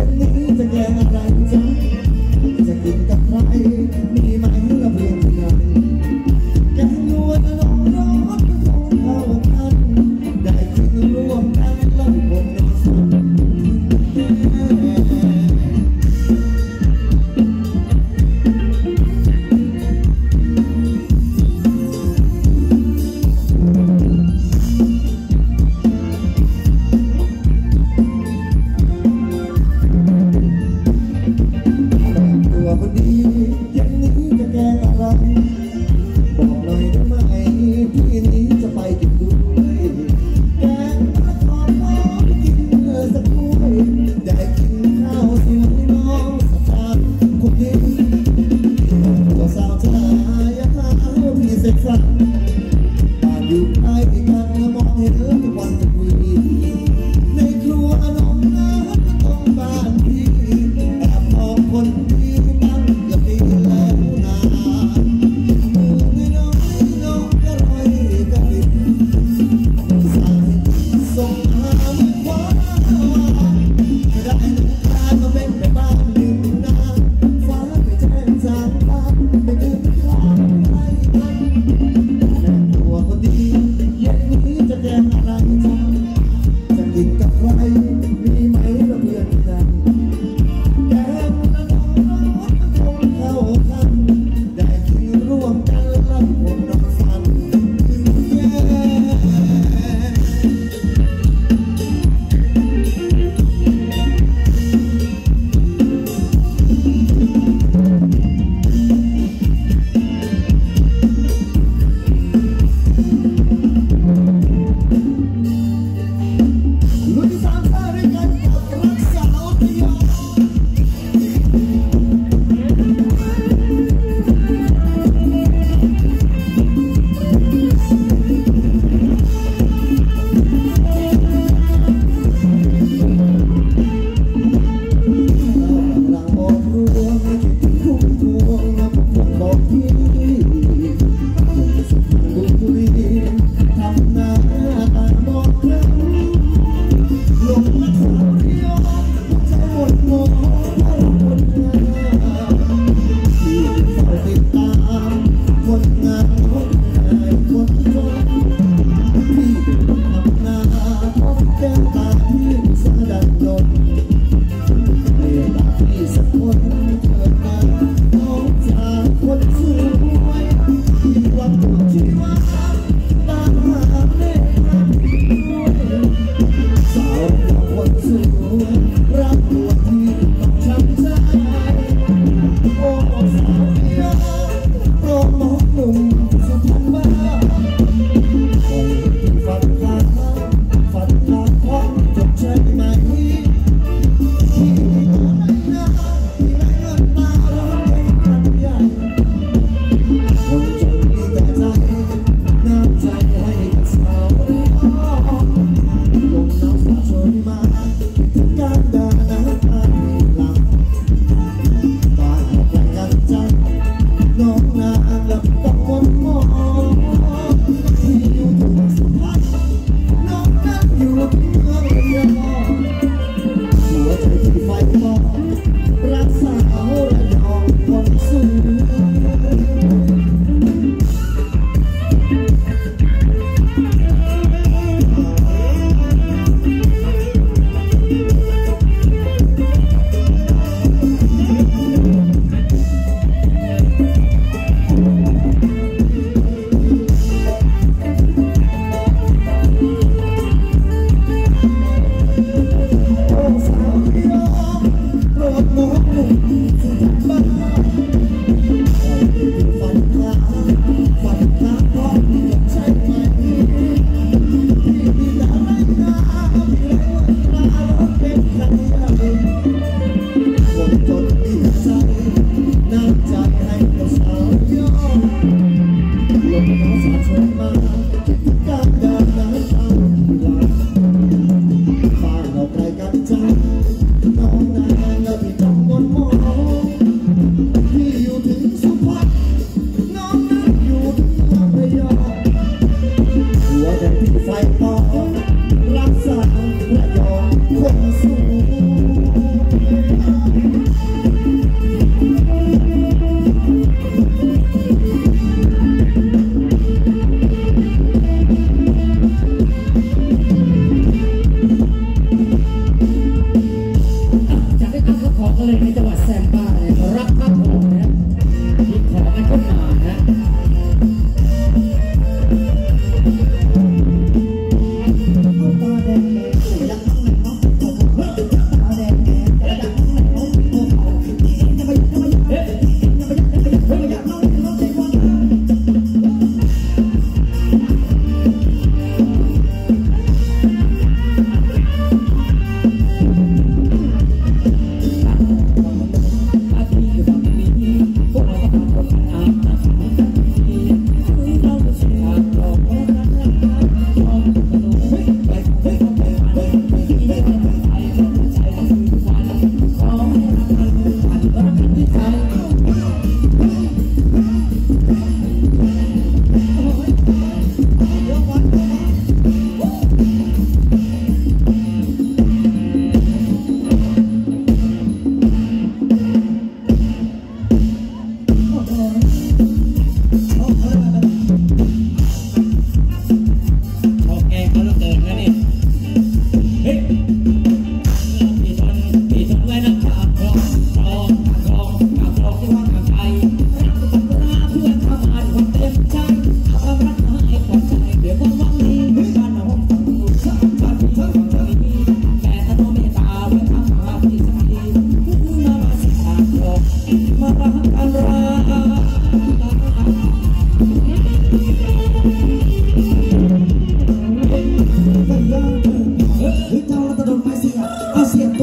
แบบนี้จะแย่อะไรจ๊ะจะกินกับใครมีไหมละเพียงใครแกงนวลลองร้อนก็คงเข้ากันได้กินร่วมกันแล้วผมนอนสั่นรักษาและยอมคนสู้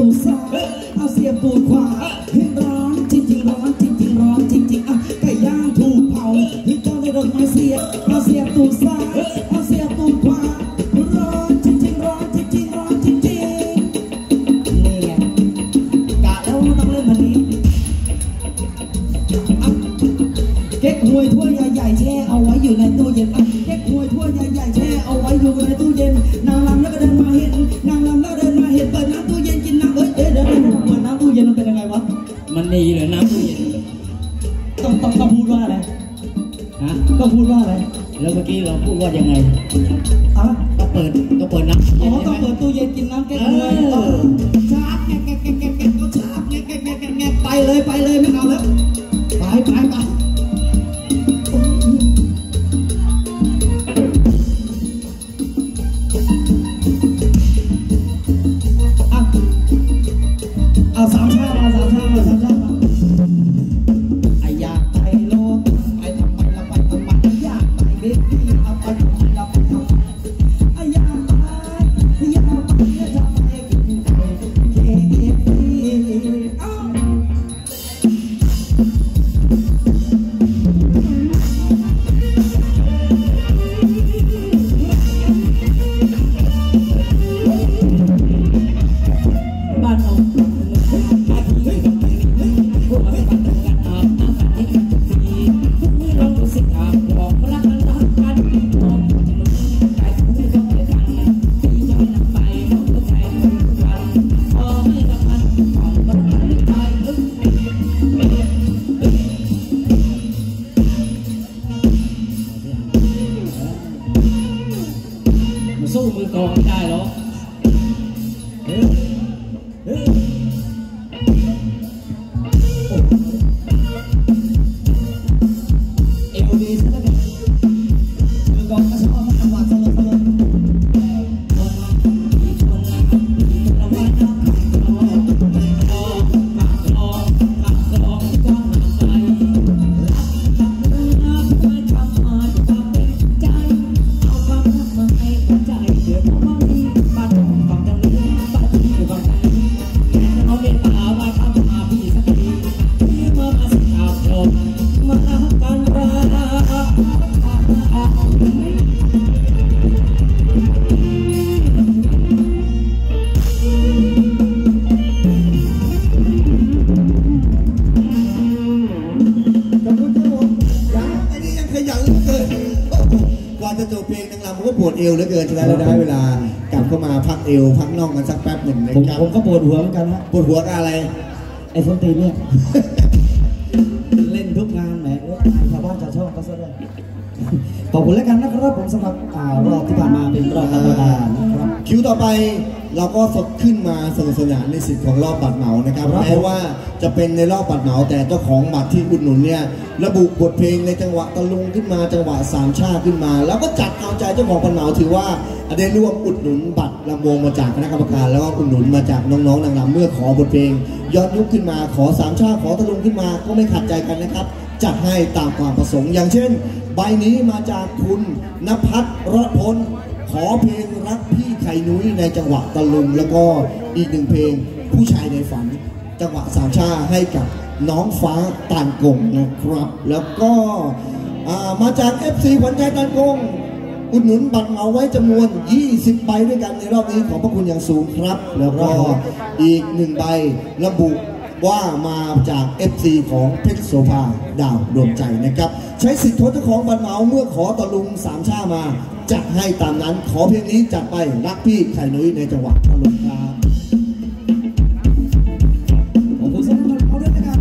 ตูดซ้ายเอาเสียบตูดขวาให้ร้อนจริงๆร้อนจริงๆร้อนจริงๆอ่ะไก่ย่างถูกเผาที่เจ้าได้โดนไม้เสียบเอาเสียบตูดซ้ายเอาเสียบตูดขวาร้อนจริงๆร้อนจริงๆร้อนจริงๆนี่ไงกะแล้วต้องเล่นแบบนี้เก๊กหวยถ้วยใหญ่ๆแช่เอาไว้อยู่ในตู้เย็นเก๊กหวยถ้วยใหญ่ๆแช่เอาไว้อยู่ในตู้เย็นนางรำแล้วก็เดินมาเห็นนางรำแล้วเดินมาเห็นเปิดน้ำตู้เย็นกินน้ำเอ้ยเดี๋ยวน้ำตู้เย็นมันเป็นยังไงวะมันดีหรือน้ำตู้เย็นต้องพูดว่าอะไรฮะก็พูดว่าอะไรแล้วเมื่อกี้เราพูดว่ายังไงอ่ะก็เปิดน้ำอ๋อต้องเปิดตู้เย็นกินน้ำเก๊กหวยชาร์จแกก็ชาร์จแกไปเลยไม่เอาแล้วไปผมก็ปวดหัวเหมือนกันนะปวดหัวอะไรไอ้ส้นตีนเนี่ยเล่นทุกงานแหมชาวบ้านชาวช่องก็ซะด้วยขอบคุณแล้วกันนะครับผมสำหรับรอบที่ผ่านมาเป็นรอบธรรมดานะครับคิวต่อไปเราก็สดขึ้นมาสนุกสนานในสิทธิ์ของรอบบัตรเหมานะครับแม้ว่าจะเป็นในรอบบัตรเหมาแต่เจ้าของบัตรที่อุดหนุนเนี่ยระบุบทเพลงในจังหวะตะลุงขึ้นมาจังหวะสามชาติขึ้นมาแล้วก็จัดเอาใจเจ้าของบัตรเหมาถือว่าได้ร่วมอุดหนุนบัตรลำวงมาจากคณะกรรมการแล้วก็อุดหนุนมาจากน้องๆนางรำเมื่อขอบทเพลงย้อนยุคขึ้นมาขอสามชาติขอตะลุงขึ้นมาก็ไม่ขัดใจกันนะครับจัดให้ตามความประสงค์อย่างเช่นใบนี้มาจากคุณณภัทร รอดพลขอเพลงรักพี่ไข่นุ้ยในจังหวะตะลุงแล้วก็อีกหนึ่งเพลงผู้ชายในฝันจังหวะสามชาให้กับน้องฟ้าตานกงนะครับแล้วก็มาจาก FC ขวัญใจตานกงอุดหนุนบัตรเอาไว้จำนวน20ใบด้วยกันในรอบนี้ขอบพระคุณอย่างสูงครับแล้วก็อีก1ใบระบุว่ามาจาก FC ของเพชรโสภาดาวดวงใจนะครับใช้สิทธิ์เจ้าของบัตรเหมาเมื่อขอตะลุงสามชามาจัดให้ตามนั้นขอเพียงนี้จัดไปรักพี่ไข่นุ้ยในจังหวะตะลุงครับขอบคุณสำหรับเอาด้วยนะครับ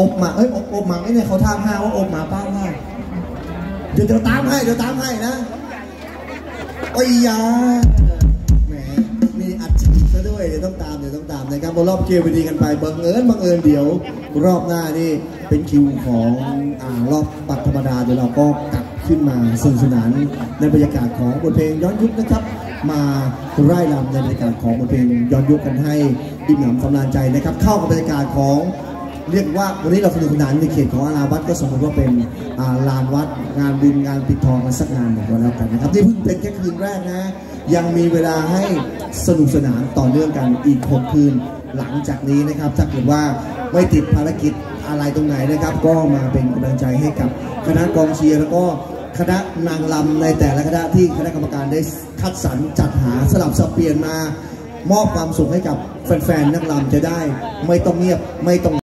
อบหมาเอ้ยอบหมาไม่เนี่ยเขาท่าผ้าว่าอบหมาป้าผ้าเดี๋ยวตามให้เดี๋ยวตามให้นะไอ้ยาแหมมีอัดฉีดซะด้วยเดี๋ยวต้องตามนะครับรอบเกมไปดีกันไปบังเอิญเดี๋ยวรอบหน้านี่เป็นคิวของรอบปัดธรรมดาเดี๋ยวเราก็กลับขึ้นมาสนุกสนานในบรรยากาศของบทเพลงย้อนยุคนะครับมาไล่ลำในบรรยากาศของบทเพลงย้อนยุคกันให้อิ่มหนำสำราญใจนะครับเข้ากับบรรยากาศของเรียกว่าวันนี้เราสนุกสนานในเขตของอาราวัดก็สมมติว่าเป็นลานวัดงานบุญงานปิดทองกันสักงานหนึ่งก็แล้วกันนะครับที่เพิ่งเป็นแค่คืนแรกนะยังมีเวลาให้สนุกสนานต่อเนื่องกันอีก6คืนหลังจากนี้นะครับถ้าเกิดว่าไม่ติดภารกิจอะไรตรงไหนนะครับก็มาเป็นกำลังใจให้กับคณะกองเชียร์แล้วก็คณะนางรำในแต่ละคณะที่คณะกรรมการได้คัดสรรจัดหาสลับสับเปลี่ยนมามอบความสุขให้กับแฟนๆนักรำจะได้ไม่ต้องเงียบไม่ต้อง